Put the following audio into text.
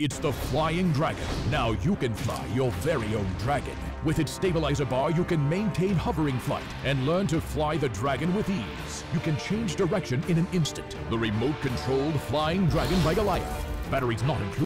It's the Flying Dragon. Now you can fly your very own dragon. With its stabilizer bar, you can maintain hovering flight and learn to fly the dragon with ease. You can change direction in an instant. The remote-controlled Flying Dragon by Goliath. Batteries not included.